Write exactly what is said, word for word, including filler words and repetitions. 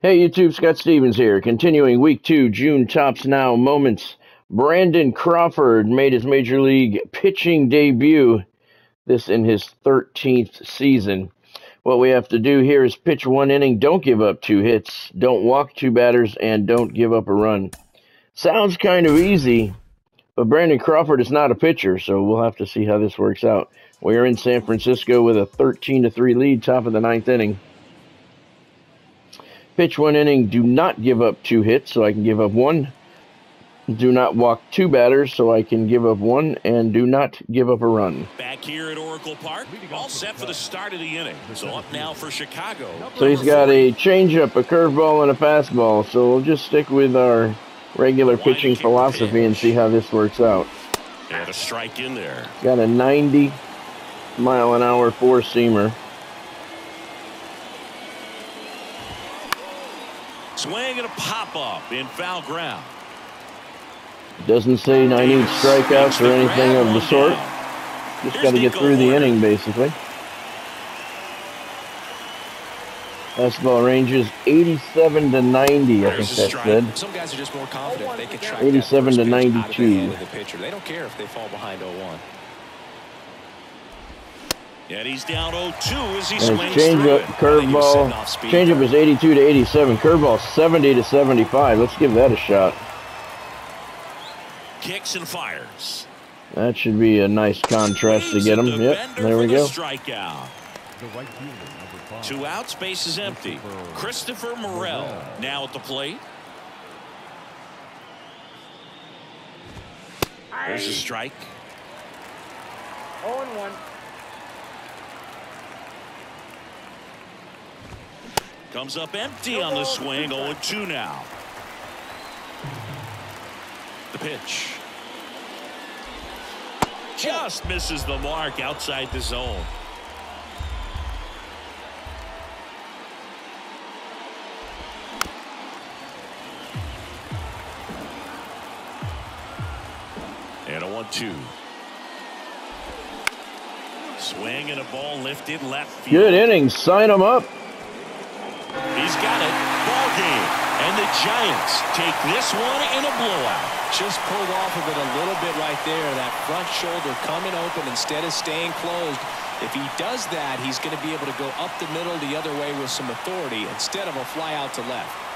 Hey YouTube, Scott Stevens here, continuing week two, June Tops Now Moments. Brandon Crawford made his Major League pitching debut, this in his thirteenth season. What we have to do here is pitch one inning, don't give up two hits, don't walk two batters, and don't give up a run. Sounds kind of easy, but Brandon Crawford is not a pitcher, so we'll have to see how this works out. We are in San Francisco with a thirteen to three lead, top of the ninth inning. Pitch one inning, do not give up two hits, so I can give up one. Do not walk two batters, so I can give up one, and do not give up a run. Back here at Oracle Park, all set for the start of the inning. So up now for Chicago. So he's got a changeup, a curveball, and a fastball. So we'll just stick with our regular pitching philosophy and see how this works out. Got a strike in there. Got a ninety mile an hour four-seamer. Swing and a pop-up in foul ground. Doesn't say I need strikeouts or anything of the sort. Just got to get through the inning, basically. Fastball ranges eighty-seven to ninety, I think that's good. Some guys are just more confident they can try eighty-seven to ninety-two. They don't care if they fall behind oh one. And he's down oh two as he swings through it. Curveball. Changeup is eighty-two to eighty-seven. Curveball seventy to seventy-five. Let's give that a shot. Kicks and fires. That should be a nice contrast to get him. Yep, there we go. Strikeout. Two outs, base is empty. Christopher Morell now at the plate. There's a strike. oh one. Comes up empty on the swing. oh two now. The pitch. Just misses the mark outside the zone. And a one two. Swing and a ball lifted left field. Good inning. Sign him up. He's got it. Ball game. And the Giants take this one in a blowout. Just pulled off of it a little bit right there. That front shoulder coming open instead of staying closed. If he does that, he's going to be able to go up the middle the other way with some authority instead of a fly out to left.